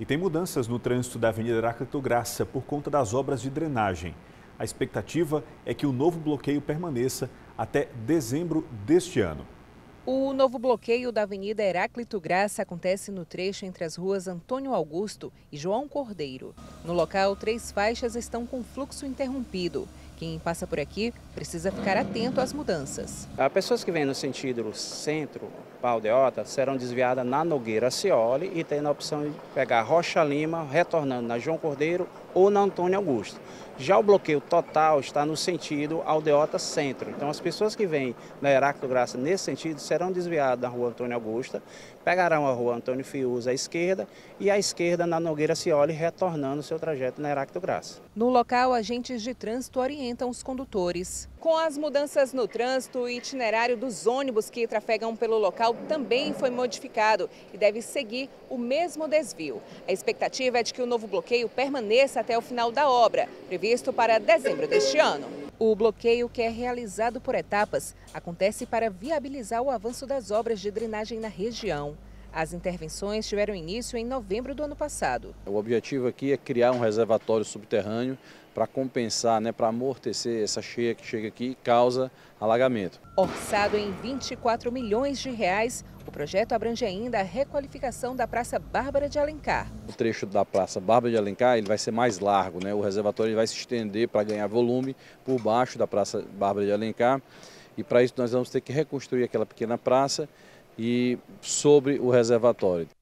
E tem mudanças no trânsito da Avenida Heráclito Graça por conta das obras de drenagem. A expectativa é que o novo bloqueio permaneça até dezembro deste ano. O novo bloqueio da Avenida Heráclito Graça acontece no trecho entre as ruas Antônio Augusto e João Cordeiro. No local, 3 faixas estão com fluxo interrompido. Quem passa por aqui precisa ficar atento às mudanças. As pessoas que vêm no sentido centro para Aldeota serão desviadas na Nogueira Cioli e têm a opção de pegar Rocha Lima, retornando na João Cordeiro ou na Antônio Augusto. Já o bloqueio total está no sentido Aldeota Centro. Então as pessoas que vêm na Heráclito Graça nesse sentido serão desviadas da rua Antônio Augusto, pegarão a rua Antônio Fiúza à esquerda e à esquerda na Nogueira Cioli, retornando seu trajeto na Heráclito Graça. No local, agentes de trânsito orientam os condutores. Com as mudanças no trânsito, o itinerário dos ônibus que trafegam pelo local também foi modificado e deve seguir o mesmo desvio. A expectativa é de que o novo bloqueio permaneça até o final da obra, previsto para dezembro deste ano. O bloqueio, que é realizado por etapas, acontece para viabilizar o avanço das obras de drenagem na região. As intervenções tiveram início em novembro do ano passado. O objetivo aqui é criar um reservatório subterrâneo para compensar, para amortecer essa cheia que chega aqui e causa alagamento. Orçado em R$ 24 milhões, o projeto abrange ainda a requalificação da Praça Bárbara de Alencar. O trecho da Praça Bárbara de Alencar ele vai ser mais largo, O reservatório vai se estender para ganhar volume por baixo da Praça Bárbara de Alencar. E para isso nós vamos ter que reconstruir aquela pequena praça e sobre o reservatório.